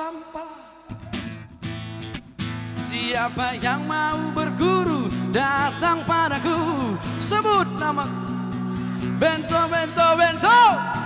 sampah. Siapa yang mau berguru datang padaku, sebut nama. Bento, bento, bento.